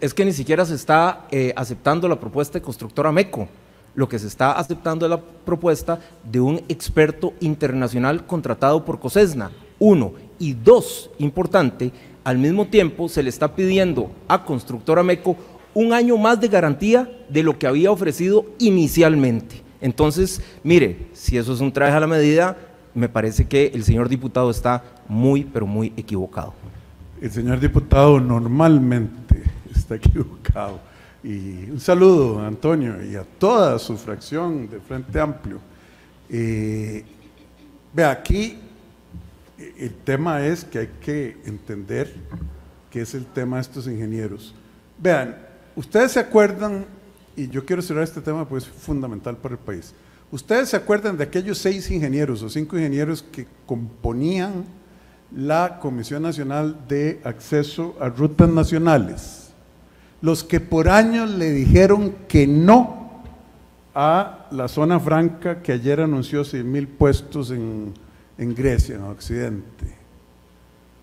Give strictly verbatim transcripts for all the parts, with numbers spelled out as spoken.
es que ni siquiera se está eh, aceptando la propuesta de Constructora MECO. Lo que se está aceptando es la propuesta de un experto internacional contratado por COSESNA, uno, y dos, importante, al mismo tiempo se le está pidiendo a Constructora MECO un año más de garantía de lo que había ofrecido inicialmente. Entonces, mire, si eso es un traje a la medida, me parece que el señor diputado está muy, pero muy equivocado. El señor diputado normalmente está equivocado. Y un saludo a Antonio y a toda su fracción de Frente Amplio. Eh, vea, aquí el tema es que hay que entender qué es el tema de estos ingenieros. Vean, ustedes se acuerdan, y yo quiero cerrar este tema porque es fundamental para el país. Ustedes se acuerdan de aquellos seis ingenieros o cinco ingenieros que componían la Comisión Nacional de Acceso a Rutas Nacionales, los que por años le dijeron que no a la zona franca que ayer anunció cien mil puestos en, en Grecia, en Occidente,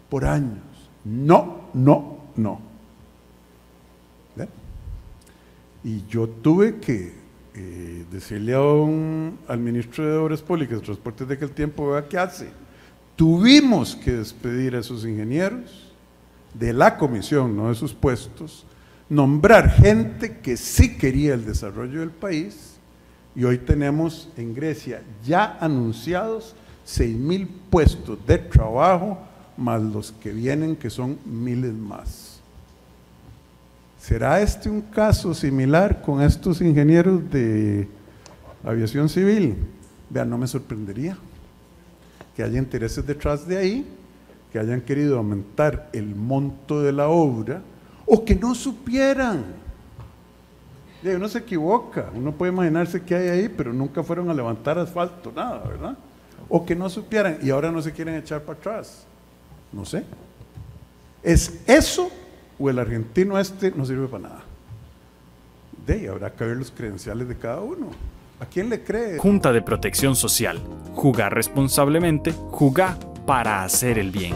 por años, no, no, no. ¿Ve? Y yo tuve que eh, decirle a un, al ministro de Obras Públicas, Transportes de aquel tiempo, vea qué hace, tuvimos que despedir a esos ingenieros de la comisión, no de sus puestos, nombrar gente que sí quería el desarrollo del país, y hoy tenemos en Grecia ya anunciados seis mil puestos de trabajo, más los que vienen que son miles más. ¿Será este un caso similar con estos ingenieros de aviación civil? Vean, no me sorprendería que haya intereses detrás de ahí, que hayan querido aumentar el monto de la obra, o que no supieran. Uno se equivoca, uno puede imaginarse qué hay ahí, pero nunca fueron a levantar asfalto, nada, ¿verdad? O que no supieran y ahora no se quieren echar para atrás. No sé. ¿Es eso o el argentino este no sirve para nada? De ahí habrá que ver los credenciales de cada uno. ¿A quién le cree? Junta de Protección Social. Jugar responsablemente, jugar para hacer el bien.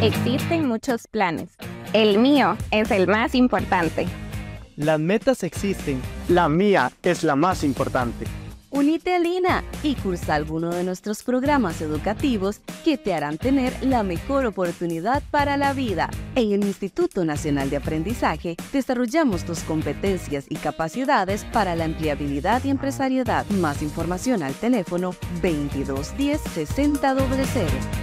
Existen muchos planes. El mío es el más importante. Las metas existen. La mía es la más importante. Unite al I N A y cursa alguno de nuestros programas educativos que te harán tener la mejor oportunidad para la vida. En el Instituto Nacional de Aprendizaje desarrollamos tus competencias y capacidades para la empleabilidad y empresariedad. Más información al teléfono veintidós diez sesenta cero cero.